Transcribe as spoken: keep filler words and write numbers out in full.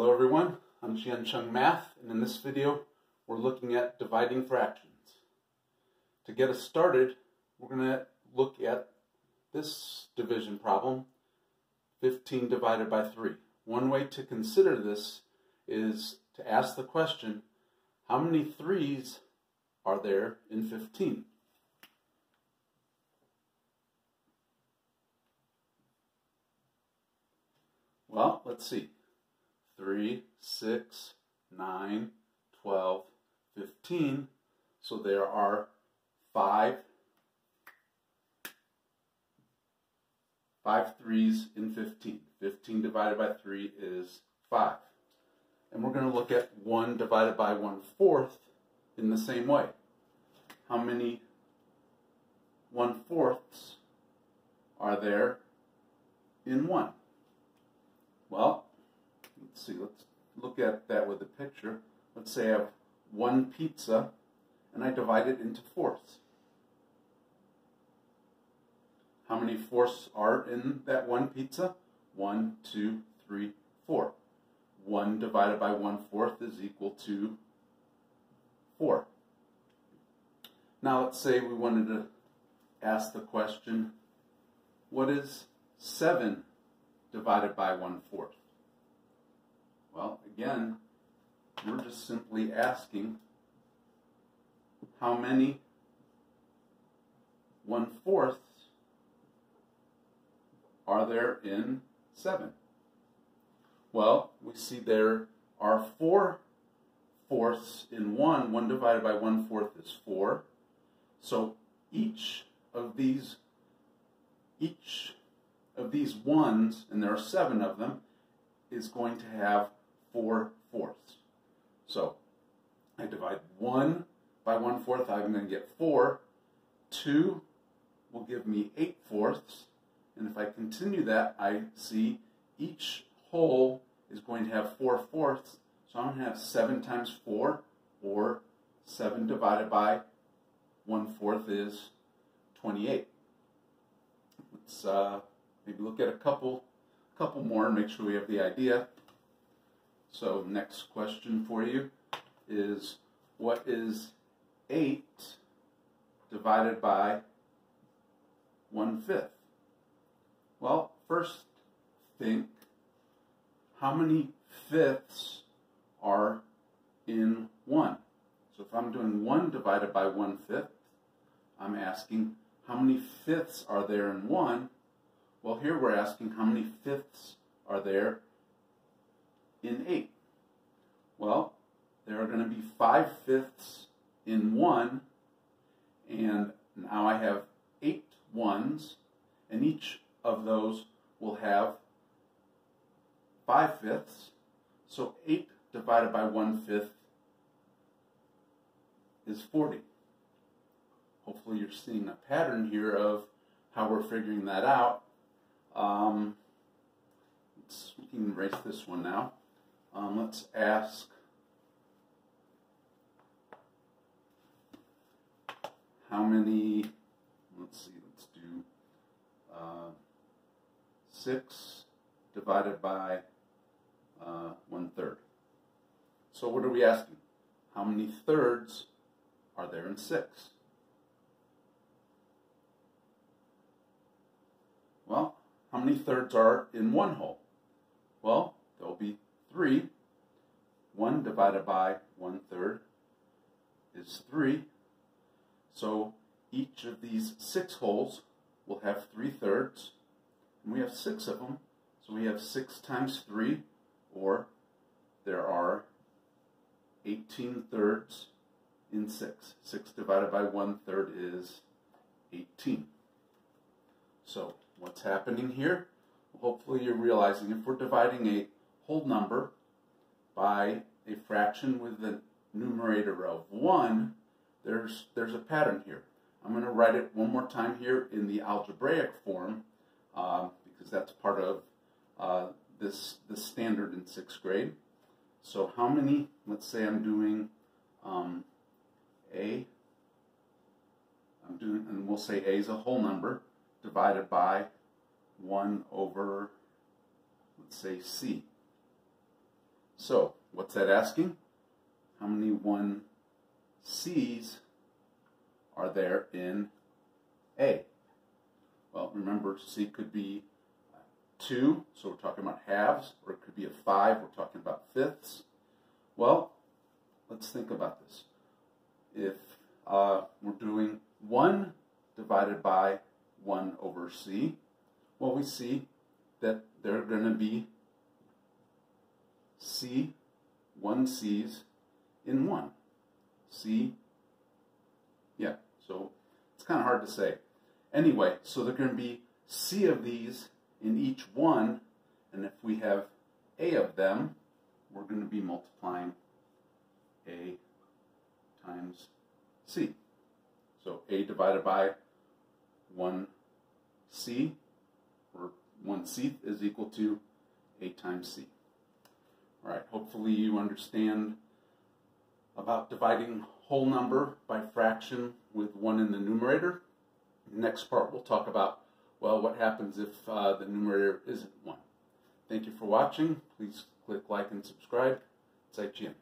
Hello everyone, I'm Xiansheng Math, and in this video we're looking at dividing fractions. To get us started, we're going to look at this division problem, fifteen divided by three. One way to consider this is to ask the question, how many threes are there in fifteen? Well, let's see. three, six, nine, twelve, fifteen. So there are five, five threes in fifteen. fifteen divided by three is five. And we're going to look at one divided by one fourth in the same way. How many one fourths are there in one? Well, let's see, let's look at that with a picture. Let's say I have one pizza, and I divide it into fourths. How many fourths are in that one pizza? One, two, three, four. One divided by one fourth is equal to four. Now let's say we wanted to ask the question, what is seven divided by one fourth? Well, again, we're just simply asking how many one fourth are there in seven? Well, we see there are four fourths in one. one divided by one fourth is four. So each of these, each of these ones, and there are seven of them, is going to have four fourths. So I divide one by one fourth, I'm going to get four. two will give me eight fourths. And if I continue that, I see each whole is going to have four fourths. So I'm going to have seven times four, or seven divided by one fourth is twenty-eight. Let's uh, maybe look at a couple, couple more and make sure we have the idea. So next question for you is, what is eight divided by one fifth? Well, first think, how many fifths are in one? So if I'm doing one divided by one fifth, I'm asking how many fifths are there in one? Well, here we're asking how many fifths are there in eight. Well, there are going to be five fifths in one, and now I have eight ones, and each of those will have five fifths, so eight divided by one fifth is forty. Hopefully you're seeing a pattern here of how we're figuring that out. Um, let's, we can erase this one now. Um, let's ask, how many, let's see, let's do uh, six divided by uh, one third. So what are we asking? How many thirds are there in six? Well, how many thirds are in one whole? Well, there'll be three. one divided by one third is three. So each of these six wholes will have three thirds. And we have six of them. So we have six times three, or there are eighteen thirds in six. six divided by one third is eighteen. So what's happening here? Hopefully you're realizing if we're dividing a whole number by a fraction with the numerator of one, there's, there's a pattern here. I'm going to write it one more time here in the algebraic form, uh, because that's part of uh, this, this standard in sixth grade. So how many, let's say I'm doing um, A, I'm doing, and we'll say A is a whole number, divided by one over, let's say, C. So what's that asking? How many one c's are there in A? Well, remember, C could be two, so we're talking about halves, or it could be a five, we're talking about fifths. Well, let's think about this. If uh, we're doing one divided by one over C, well, we see that there are going to be C, one c's in one. C, yeah, so it's kind of hard to say. Anyway, so there are going to be C of these in each one, and if we have A of them, we're going to be multiplying A times C. So A divided by one c, or one c is equal to A times C. All right, hopefully you understand about dividing whole number by fraction with one in the numerator. Next part we'll talk about, well, what happens if uh, the numerator isn't one. Thank you for watching. Please click like and subscribe. Zaijian.